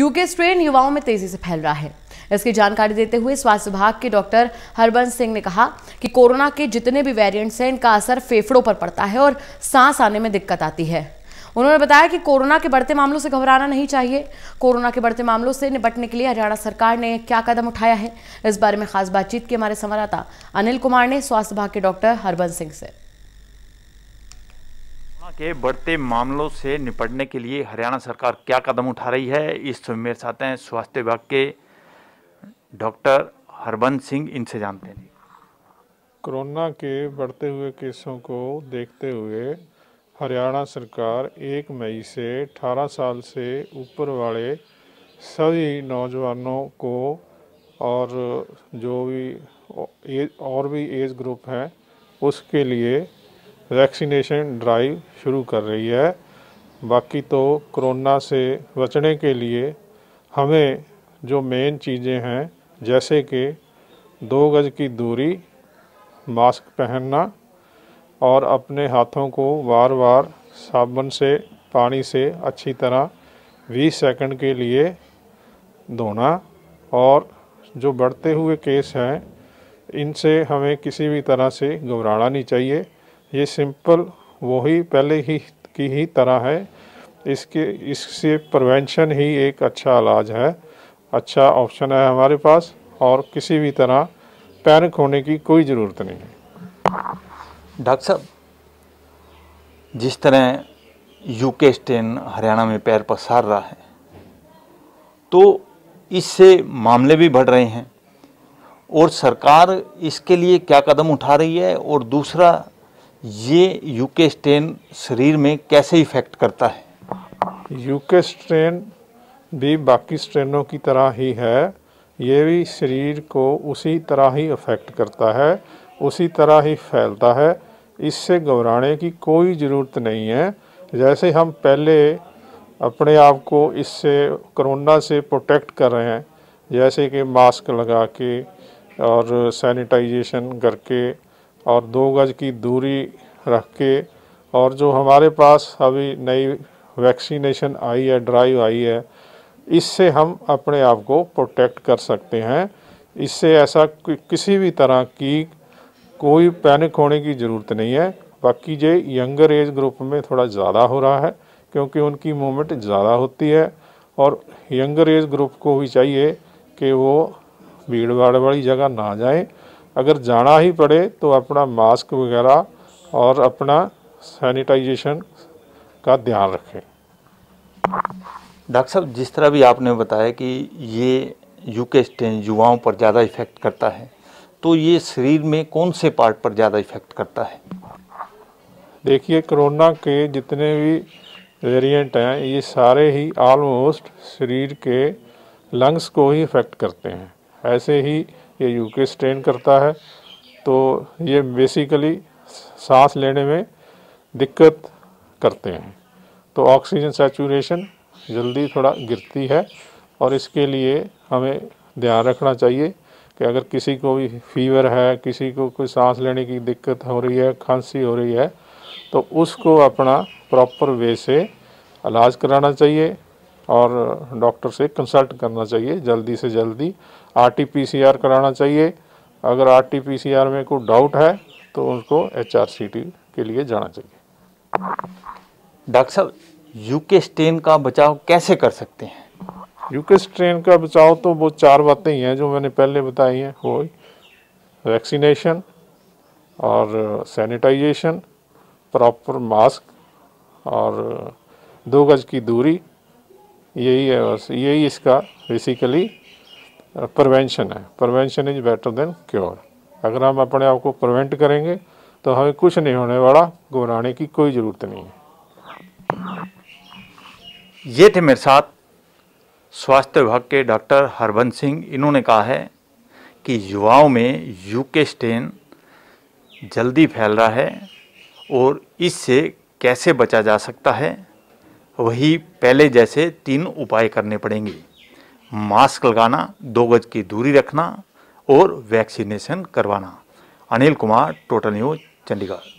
UK strain युवाओं में तेजी से फैल रहा है। इसकी जानकारी देते हुए स्वास्थ्य विभाग के डॉक्टर हरबंस सिंह ने कहा कि कोरोना के जितने भी वेरिएंट्स हैं, इनका असर फेफड़ों पर पड़ता है और सांस आने में दिक्कत आती है। उन्होंने बताया कि कोरोना के बढ़ते मामलों से घबराना नहीं चाहिए। कोरोना के बढ़ते मामलों से निपटने के लिए हरियाणा सरकार ने क्या कदम उठाया है, इस बारे में खास बातचीत की हमारे संवाददाता अनिल कुमार ने स्वास्थ्य विभाग के डॉक्टर हरबंस सिंह से। के बढ़ते मामलों से निपटने के लिए हरियाणा सरकार क्या कदम उठा रही है, इस मेरे साथ हैं स्वास्थ्य विभाग के डॉक्टर हरबंस सिंह, इनसे जानते हैं। कोरोना के बढ़ते हुए केसों को देखते हुए हरियाणा सरकार 1 मई से 18 साल से ऊपर वाले सभी नौजवानों को और जो भी एज ग्रुप हैं उसके लिए वैक्सीनेशन ड्राइव शुरू कर रही है। बाकी तो कोरोना से बचने के लिए हमें जो मेन चीज़ें हैं, जैसे कि 2 गज की दूरी, मास्क पहनना और अपने हाथों को बार बार साबुन से, पानी से अच्छी तरह 20 सेकंड के लिए धोना, और जो बढ़ते हुए केस हैं इनसे हमें किसी भी तरह से घबराना नहीं चाहिए। ये सिंपल वही पहले ही की ही तरह है। इससे प्रिवेंशन ही एक अच्छा इलाज है, अच्छा ऑप्शन है हमारे पास, और किसी भी तरह पैनिक होने की कोई ज़रूरत नहीं है। डॉक्टर साहब, जिस तरह यूके स्ट्रेन हरियाणा में पैर पसार रहा है, तो इससे मामले भी बढ़ रहे हैं और सरकार इसके लिए क्या कदम उठा रही है, और दूसरा ये यूके स्ट्रेन शरीर में कैसे इफेक्ट करता है? यूके स्ट्रेन भी बाकी स्ट्रेनों की तरह ही है, ये भी शरीर को उसी तरह ही इफेक्ट करता है, उसी तरह ही फैलता है। इससे घबराने की कोई ज़रूरत नहीं है। जैसे हम पहले अपने आप को इससे कोरोना से प्रोटेक्ट कर रहे हैं, जैसे कि मास्क लगा के और सैनिटाइजेशन करके और 2 गज की दूरी रख के, और जो हमारे पास अभी नई वैक्सीनेशन आई है, ड्राइव आई है, इससे हम अपने आप को प्रोटेक्ट कर सकते हैं। इससे ऐसा किसी भी तरह की कोई पैनिक होने की ज़रूरत नहीं है। बाकी ये यंगर एज ग्रुप में थोड़ा ज़्यादा हो रहा है क्योंकि उनकी मूवमेंट ज़्यादा होती है, और यंगर एज ग्रुप को भी चाहिए कि वो भीड़ भाड़ वाली जगह ना जाएं। अगर जाना ही पड़े तो अपना मास्क वगैरह और अपना सैनिटाइजेशन का ध्यान रखें। डॉक्टर साहब, जिस तरह भी आपने बताया कि ये यूके स्ट्रेन युवाओं पर ज़्यादा इफ़ेक्ट करता है, तो ये शरीर में कौन से पार्ट पर ज़्यादा इफ़ेक्ट करता है? देखिए, कोरोना के जितने भी वेरिएंट हैं ये सारे ही ऑलमोस्ट शरीर के लंग्स को ही इफ़ेक्ट करते हैं। ऐसे ही ये यूके स्ट्रेन करता है, तो ये बेसिकली सांस लेने में दिक्कत करते हैं, तो ऑक्सीजन सैचुरेशन जल्दी थोड़ा गिरती है, और इसके लिए हमें ध्यान रखना चाहिए कि अगर किसी को भी फीवर है, किसी को कोई सांस लेने की दिक्कत हो रही है, खांसी हो रही है, तो उसको अपना प्रॉपर वे से इलाज कराना चाहिए और डॉक्टर से कंसल्ट करना चाहिए। जल्दी से जल्दी आरटीपीसीआर कराना चाहिए। अगर आरटीपीसीआर में कोई डाउट है तो उनको HRCT के लिए जाना चाहिए। डॉक्टर साहब, यूके स्ट्रेन का बचाव कैसे कर सकते हैं? यूके स्ट्रेन का बचाव तो वो 4 बातें ही हैं जो मैंने पहले बताई हैं, वो वैक्सीनेशन और सैनिटाइजेशन, प्रॉपर मास्क और 2 गज की दूरी, यही है बस। यही इसका बेसिकली प्रिवेंशन है। Prevention is better than cure. अगर हम अपने आप को प्रिवेंट करेंगे तो हमें कुछ नहीं होने वाला, घबराने की कोई ज़रूरत नहीं है। ये थे मेरे साथ स्वास्थ्य विभाग के डॉक्टर हरबंस सिंह। इन्होंने कहा है कि युवाओं में यूके स्ट्रेन जल्दी फैल रहा है और इससे कैसे बचा जा सकता है। वही पहले जैसे 3 उपाय करने पड़ेंगे: मास्क लगाना, 2 गज की दूरी रखना और वैक्सीनेशन करवाना। Anil Kumar, Total News, Chandigarh.